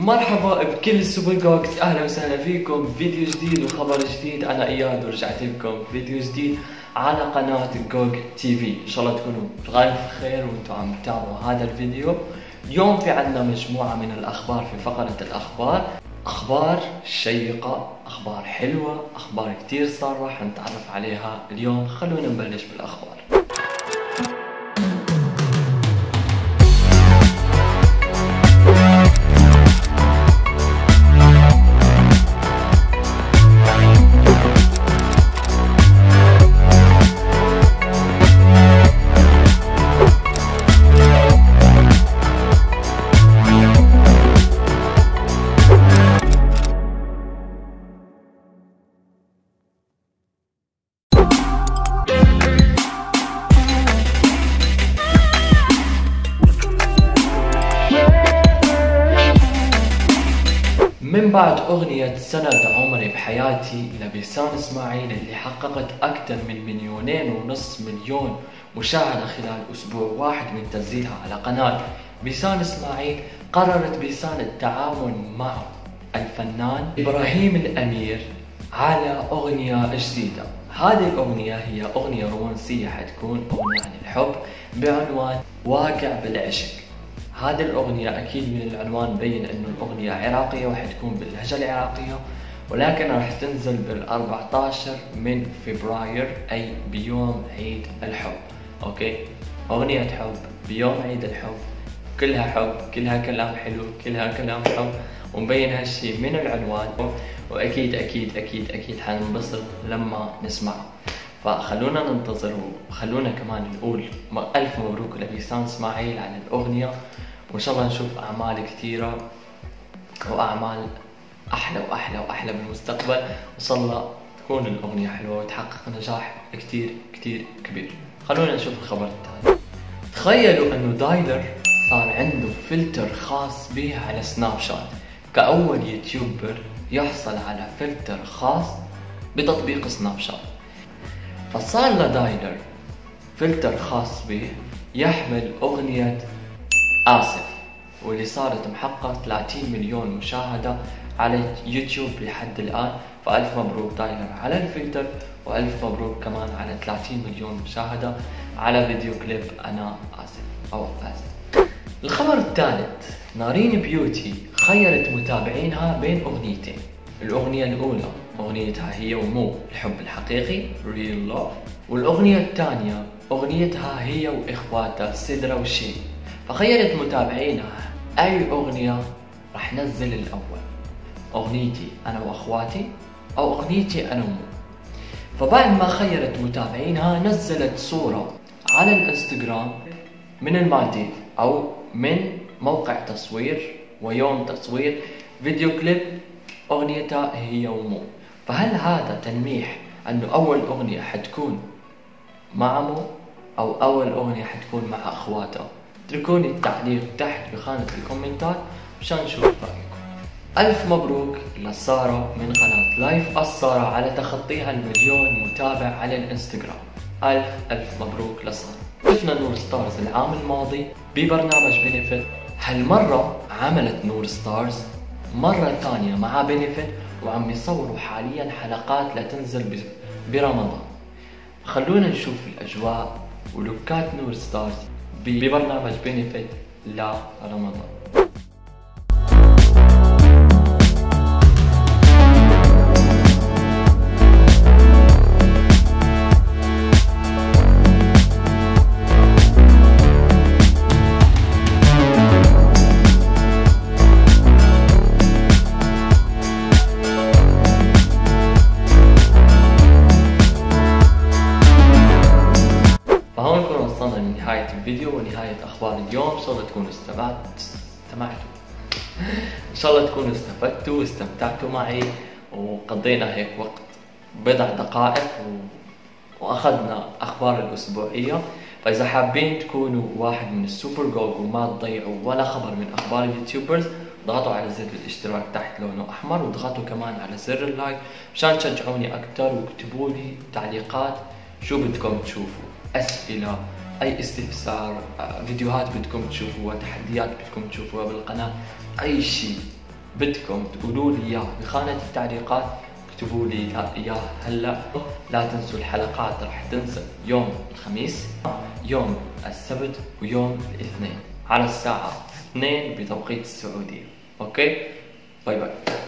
مرحبا بكل سوبر جوجز، اهلا وسهلا فيكم بفيديو جديد وخبر جديد. انا اياد ورجعت لكم بفيديو جديد على قناه جوجل تي في. ان شاء الله تكونوا بألف خير وانتم عم تتابعوا هذا الفيديو. اليوم في عندنا مجموعه من الاخبار في فقره الاخبار، اخبار شيقه، اخبار حلوه، اخبار كتير صار راح نتعرف عليها اليوم. خلونا نبلش بالاخبار. من بعد أغنية سند عمري بحياتي لبيسان اسماعيل اللي حققت أكثر من 2.5 مليون مشاهدة خلال أسبوع واحد من تنزيلها على قناة بيسان اسماعيل، قررت بيسان التعاون مع الفنان ابراهيم الامير على أغنية جديدة. هذه الأغنية هي أغنية رومانسية، حتكون أغنية عن الحب بعنوان واقع بالعشق. هذه الأغنية أكيد من العنوان بين إنه الأغنية عراقية وحتكون باللهجة العراقية، ولكن راح تنزل بال14 من فبراير، أي بيوم عيد الحب. أوكي، أغنية حب بيوم عيد الحب، كلها حب، كلها كلام حلو، كلها كلام حب، ومبين هالشي من العنوان، وأكيد أكيد أكيد أكيد حننبسط لما نسمعه. فخلونا ننتظر، وخلونا كمان نقول ألف مبروك لبيسان اسماعيل على الأغنية، وإن شاء الله نشوف أعمال كثيرة وأعمال أحلى وأحلى وأحلى بالمستقبل، وإن شاء الله تكون الأغنية حلوة وتحقق نجاح كثير كثير كبير. خلونا نشوف الخبر التالي. تخيلوا أنه دايلر صار عنده فلتر خاص به على سناب شات، كأول يوتيوبر يحصل على فلتر خاص بتطبيق سناب شات. فصار لدايلر فلتر خاص به يحمل أغنية آسف، واللي صارت محققة 30 مليون مشاهدة على يوتيوب لحد الآن. فألف مبروك دايلر على الفلتر، وألف مبروك كمان على 30 مليون مشاهدة على فيديو كليب أنا آسف أو آسف. الخبر الثالث، نارين بيوتي خيرت متابعينها بين أغنيتين. الأغنية الأولى أغنيتها هي ومو الحب الحقيقي Real Love، والأغنية الثانية أغنيتها هي وإخواتها سيدرا وشي. فخيرت متابعينها أي أغنية رح نزل الأول، أغنيتي أنا وأخواتي أو أغنيتي أنا ومو. فبعد ما خيرت متابعينها نزلت صورة على الانستغرام من المالديف أو من موقع تصوير ويوم تصوير فيديو كليب أغنيتها هي ومو. فهل هذا تلميح أنه أول أغنية حتكون مع مو أو أول أغنية حتكون مع أخواته؟ اتركوني التعليق تحت بخانة الكومنتات مشان نشوف رأيكم. ألف مبروك لسارة من قناة لايف السارة على تخطيها 1 مليون متابع على الانستغرام. ألف مبروك لسارة. شفنا نور ستارز العام الماضي ببرنامج بينيفت، هالمرة عملت نور ستارز مرة ثانية مع بينيفت، وعم يصوروا حاليا حلقات لتنزل برمضان. خلونا نشوف الأجواء ولوكات نور ستارز ببرنامج بينيفت لرمضان. نهاية الفيديو ونهاية أخبار اليوم. إن شاء الله تكونوا استمعتوا، إن شاء الله تكونوا استفدتوا واستمتعتوا معي، وقضينا هيك وقت 4 دقائق وأخذنا أخبار الأسبوعية. فإذا حابين تكونوا واحد من السوبر جوج وما تضيعوا ولا خبر من أخبار اليوتيوبرز، اضغطوا على زر الاشتراك تحت لونه أحمر، واضغطوا كمان على زر اللايك مشان تشجعوني أكثر، واكتبوا لي تعليقات شو بدكم تشوفوا، أسئلة، أي استفسار، فيديوهات بدكم تشوفوها، تحديات بدكم تشوفوها بالقناة، أي شيء بدكم تقولوا لي اياه بخانه التعليقات، اكتبوا لي اياه هلا. لا تنسوا الحلقات راح تنزل يوم الخميس، يوم السبت، ويوم الاثنين على الساعه 2 بتوقيت السعوديه. اوكي، باي باي.